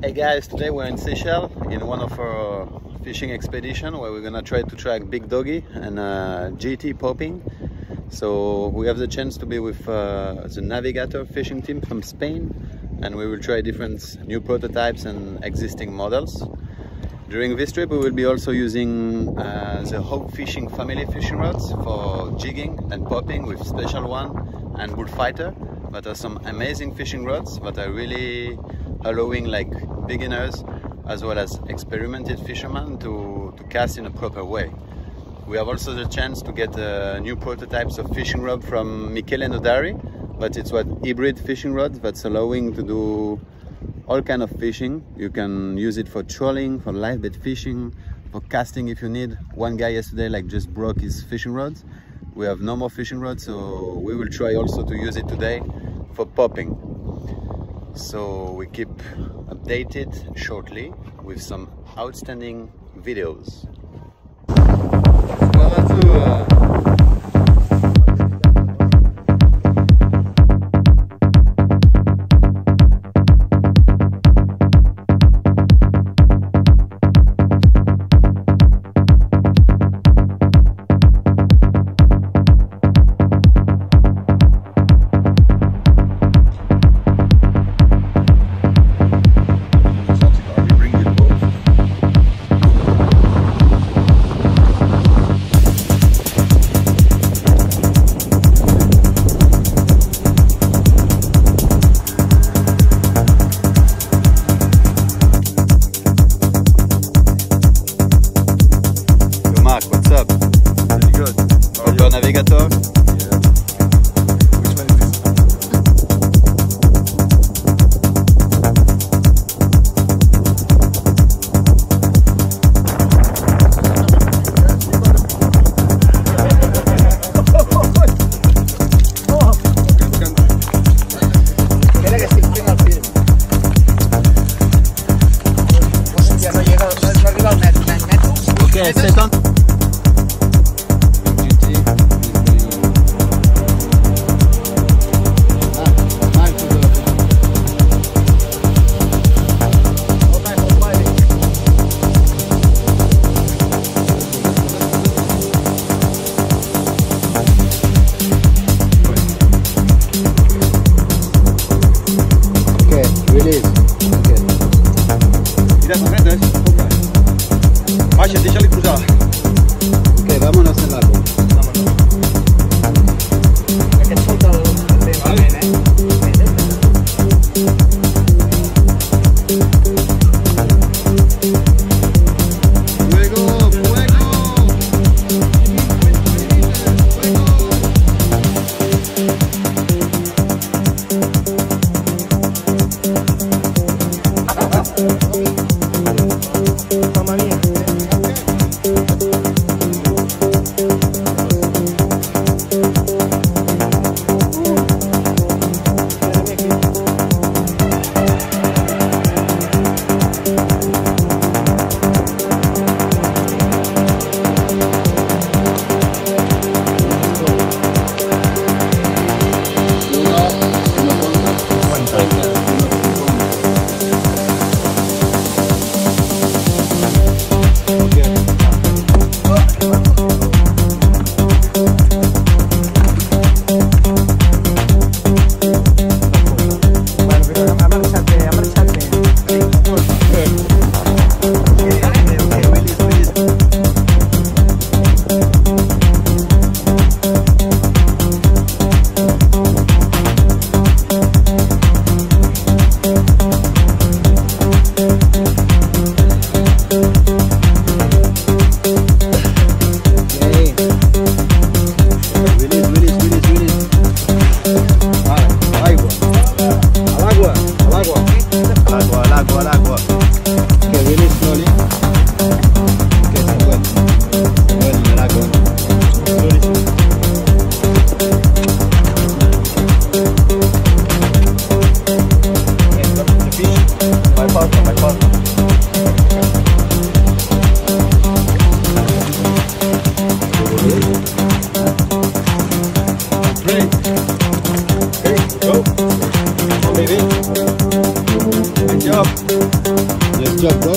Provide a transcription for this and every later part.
Hey guys, today we're in Seychelles in one of our fishing expedition where we're gonna try to track Big Doggy and GT Popping. So we have the chance to be with the Navigator fishing team from Spain, and we will try different new prototypes and existing models. During this trip we will be also using the Hogue fishing family fishing rods for jigging and popping with Special One and Bullfighter. That are some amazing fishing rods that are really allowing like beginners as well as experimented fishermen to cast in a proper way. We have also the chance to get new prototypes of fishing rod from Michele Nodari, but it's what hybrid fishing rods that's allowing to do all kind of fishing. You can use it for trolling, for live bait fishing, for casting if you need. One guy yesterday like just broke his fishing rods. We have no more fishing rods, so we will try also to use it today for popping. So we keep updated shortly with some outstanding videos. Go, baby. Enjoy. up. Nice job, bro.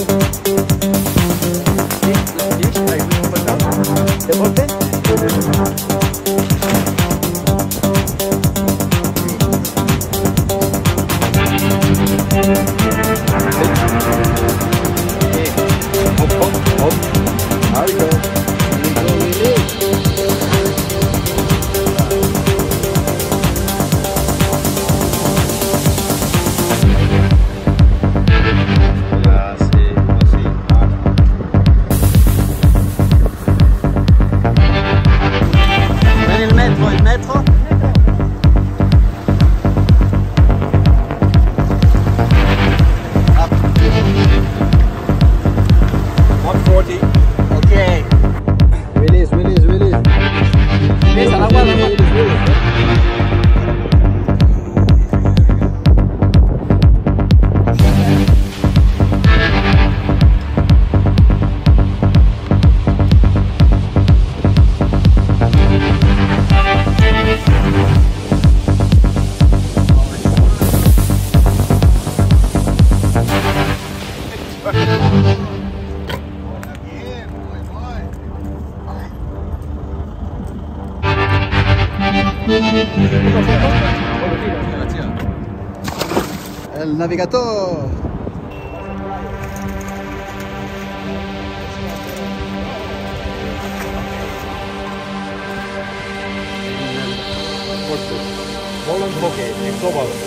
El Navigator.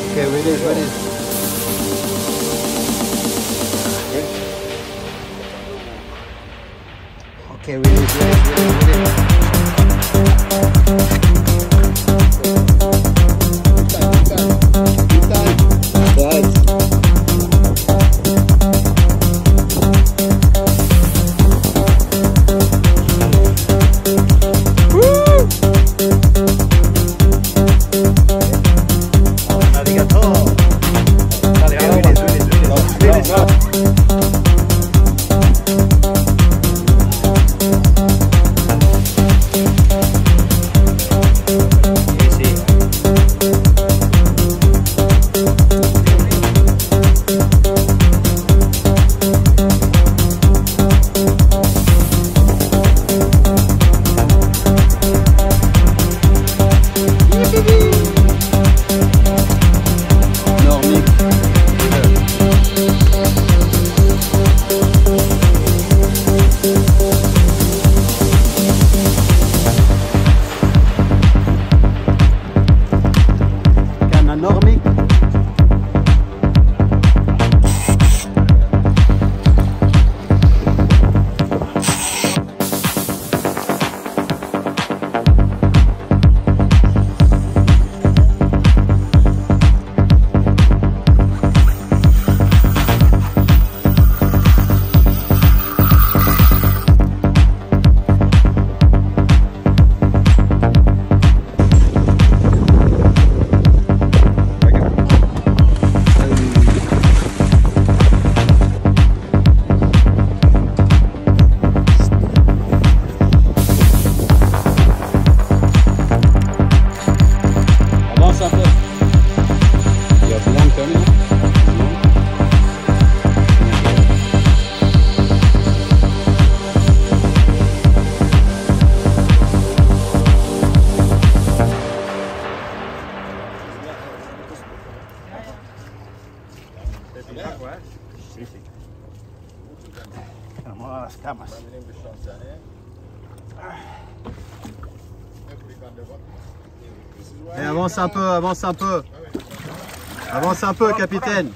Okay, where is? Okay, Et avance un peu, avance un peu. Avance un peu, capitaine.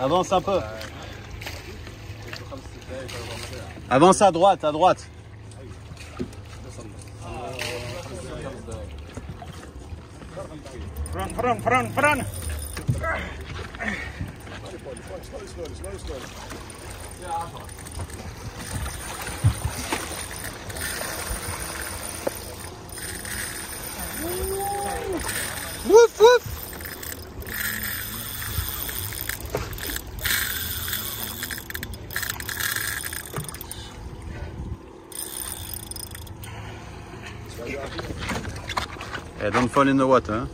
Avance un peu. Avance à droite, à droite. Freine. Slow. Yeah. Woof woof. Hey, don't fall in the water.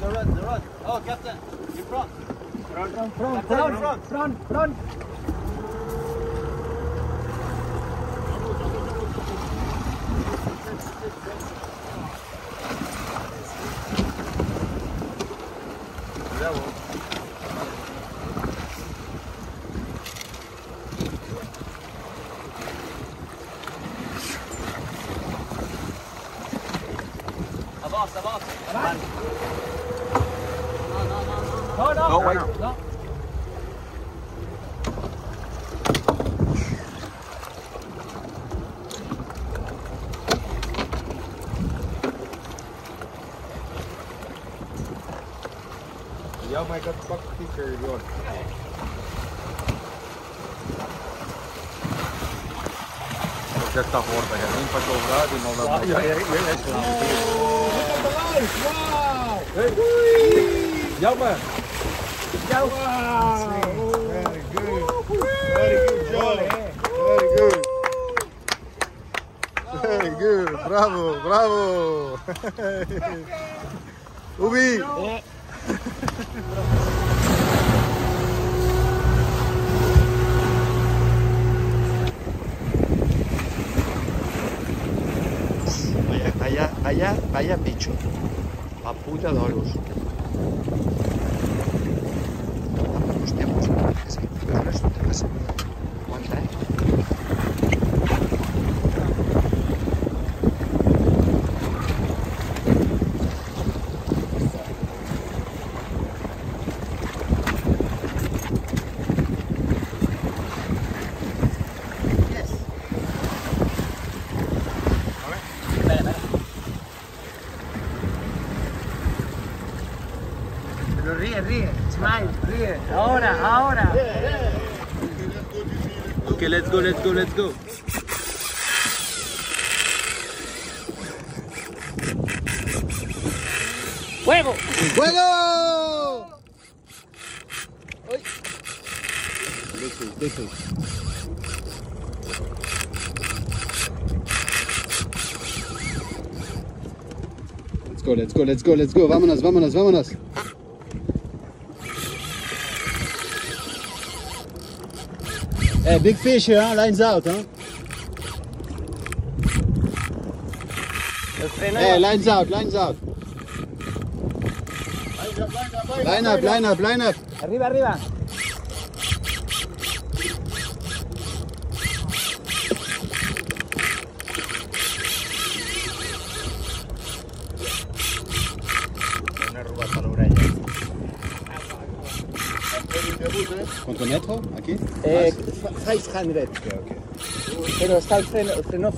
The rod. Oh, captain, in front. Front. Oh my God, fuck teacher, you're Wow! Very good. Very good. Bravo. Ubi. Yeah. Vaya bicho, la puta de oros. Ahora. Okay, let's go. ¡Fuego! Listen. Let's go. Vámonos. Hey, big fish here, huh? Lines out, huh? Hey, lines out. Line up. Arriba. ¿Cuánto metro aquí? 500. Okay. Pero está el freno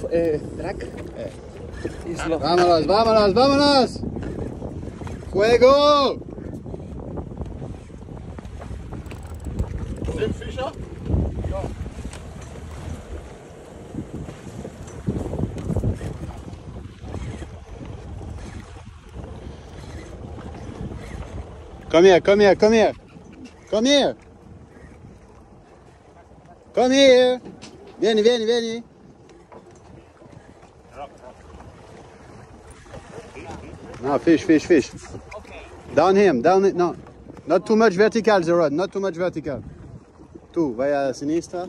track. Vámonos. ¡Juego! ¿Sin fisher? No. Come here. Come here! Vieni! No, fish. Okay. Down him. No. Not too much vertical, the rod. Two, vai a sinistra.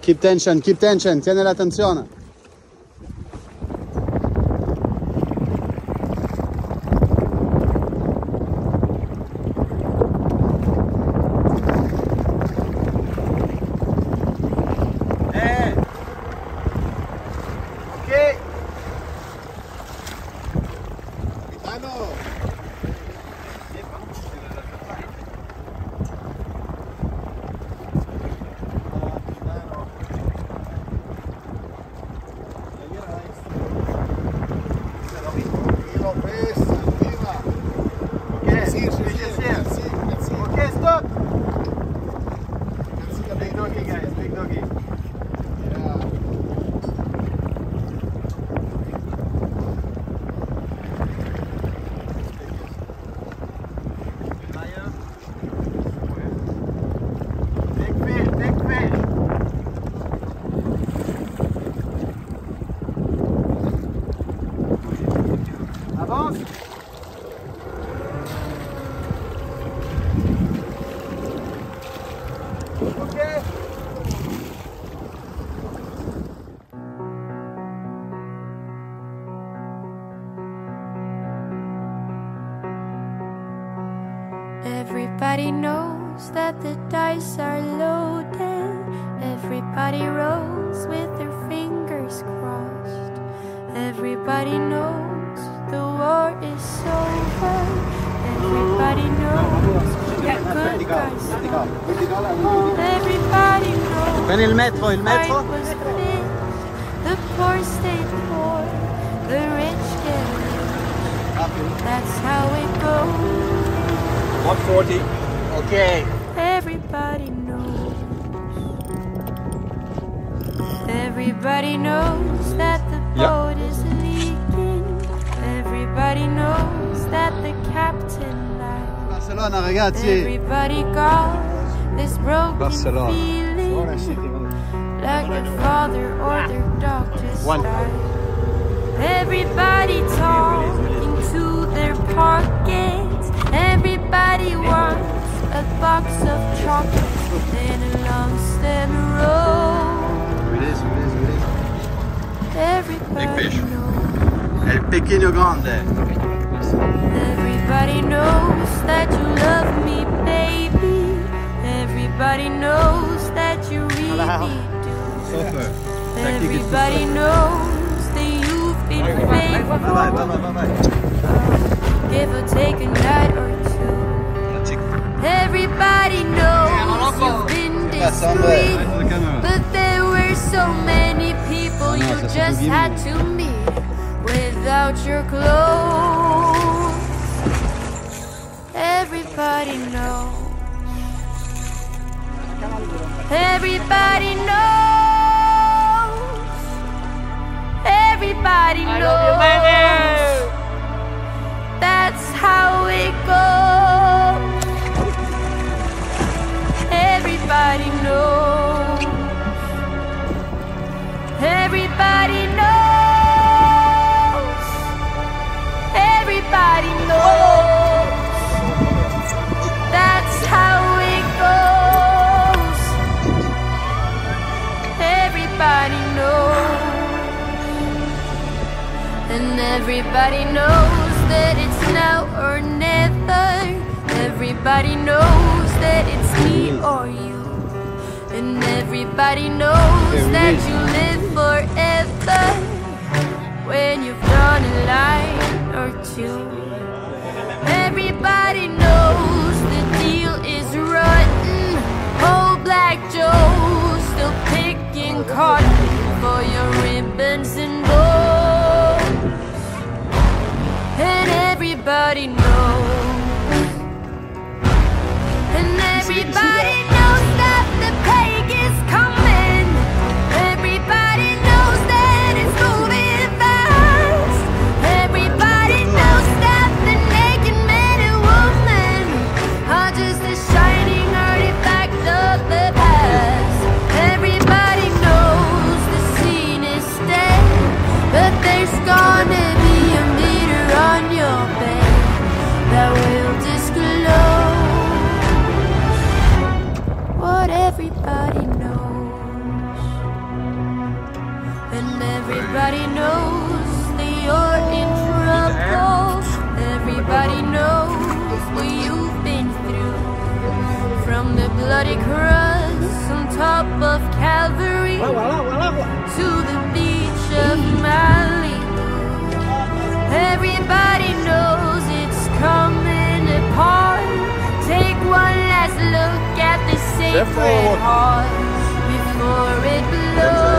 Keep tension. Tiene la tensione. Avance. Ok. Everybody knows that the dice are loaded. Everybody rolls with their fingers crossed. Everybody knows the war is over. Everybody knows that good guys won. Everybody knows the fight was big. The poor stay poor, the rich get rich. That's how it goes. 140. Okay. Everybody knows. Everybody knows that the boat is leaking. Everybody knows that the captain lied. Barcelona, ragazzi. Everybody got this broken feeling. Like their father or their dog just died. Everybody talking to their pockets. Everybody wants a box of chocolates in a long stem roll. Everybody knows. El Pequeño Grande. Everybody knows that you love me, baby. Everybody knows that you really do. Everybody knows that you've been faithful. Give or take a night or two. Everybody knows you've been discreet, but there were so many people you just had to meet without your clothes. Everybody knows. Everybody knows. Everybody knows. That's how it goes. Everybody knows. Everybody knows. Everybody knows. That's how it goes. Everybody knows. And everybody knows that it's now or never. Everybody knows that it's me or you. And everybody knows that you live forever when you've drawn a line or two. Everybody knows the deal is rotten. Old Black Joe still picking cotton for your ribbons and bows. And everybody knows. And everybody knows that the plague is coming. Everybody knows that it's moving fast. Everybody knows that the naked man and woman are just a shining artifact of the past. Everybody knows the scene is dead, but there's gonna be a meter on your bed that will disclose what everybody knows. And everybody knows that you're in trouble. Everybody knows what you've been through. From the bloody cross on top of Calvary to the beach of Malibu. Everybody knows it's coming apart. Take one last look at the sacred heart before it blows.